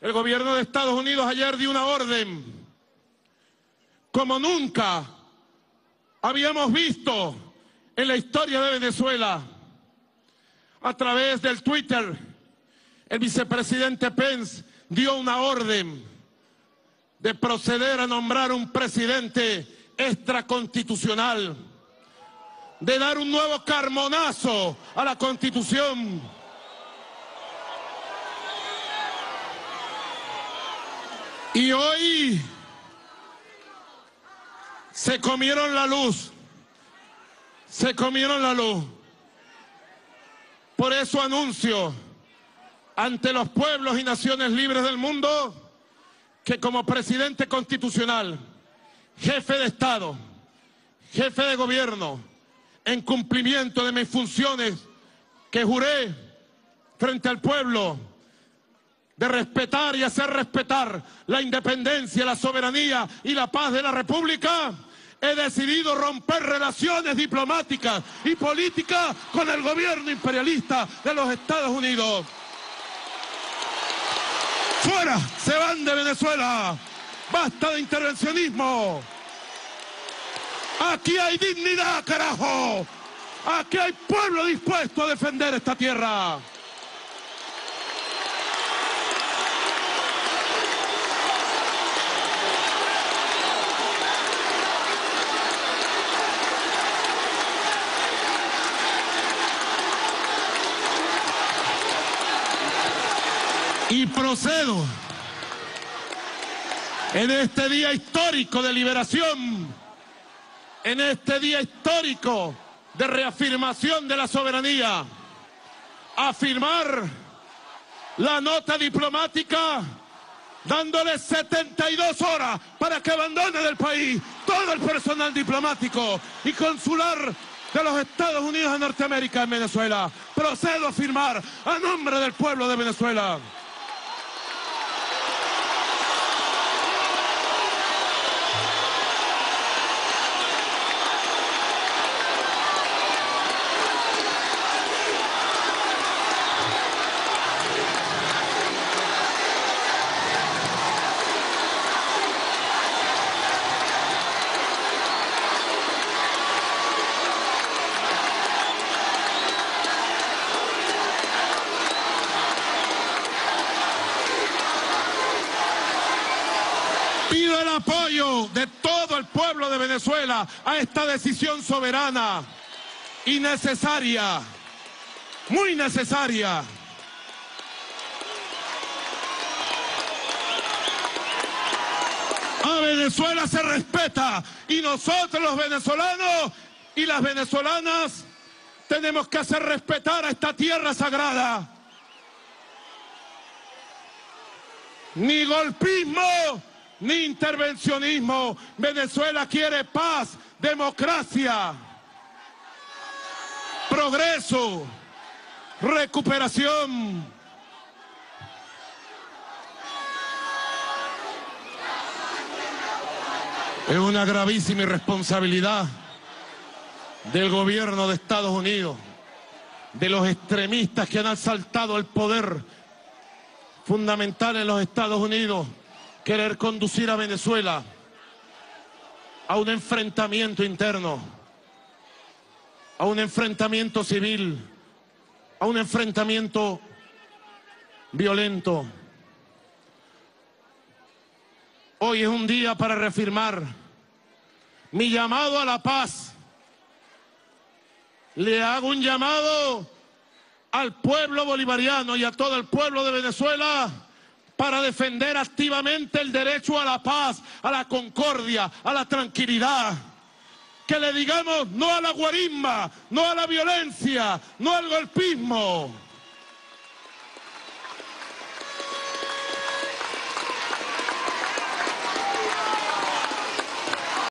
El gobierno de Estados Unidos ayer dio una orden como nunca habíamos visto en la historia de Venezuela. A través del Twitter, el vicepresidente Pence dio una orden de proceder a nombrar un presidente extraconstitucional, de dar un nuevo carmonazo a la Constitución. Y hoy se comieron la luz, Por eso anuncio ante los pueblos y naciones libres del mundo que como presidente constitucional, jefe de Estado, jefe de gobierno, en cumplimiento de mis funciones que juré frente al pueblo de respetar y hacer respetar la independencia, la soberanía y la paz de la República, he decidido romper relaciones diplomáticas y políticas con el gobierno imperialista de los Estados Unidos. ¡Fuera! ¡Se van de Venezuela! ¡Basta de intervencionismo! ¡Aquí hay dignidad, carajo! ¡Aquí hay pueblo dispuesto a defender esta tierra! Y procedo, en este día histórico de liberación, en este día histórico de reafirmación de la soberanía, a firmar la nota diplomática, dándole 72 horas para que abandone del país todo el personal diplomático y consular de los Estados Unidos de Norteamérica en Venezuela. Procedo a firmar a nombre del pueblo de Venezuela. Pido el apoyo de todo el pueblo de Venezuela a esta decisión soberana y necesaria, muy necesaria. A Venezuela se respeta y nosotros los venezolanos y las venezolanas tenemos que hacer respetar a esta tierra sagrada. Ni golpismo, ni intervencionismo. Venezuela quiere paz, democracia, progreso, recuperación. Es una gravísima irresponsabilidad del gobierno de Estados Unidos, de los extremistas que han asaltado el poder fundamental en los Estados Unidos, querer conducir a Venezuela a un enfrentamiento interno, a un enfrentamiento civil, a un enfrentamiento violento. Hoy es un día para reafirmar mi llamado a la paz. Le hago un llamado al pueblo bolivariano y a todo el pueblo de Venezuela para defender activamente el derecho a la paz, a la concordia, a la tranquilidad. Que le digamos no a la guarimba, no a la violencia, no al golpismo.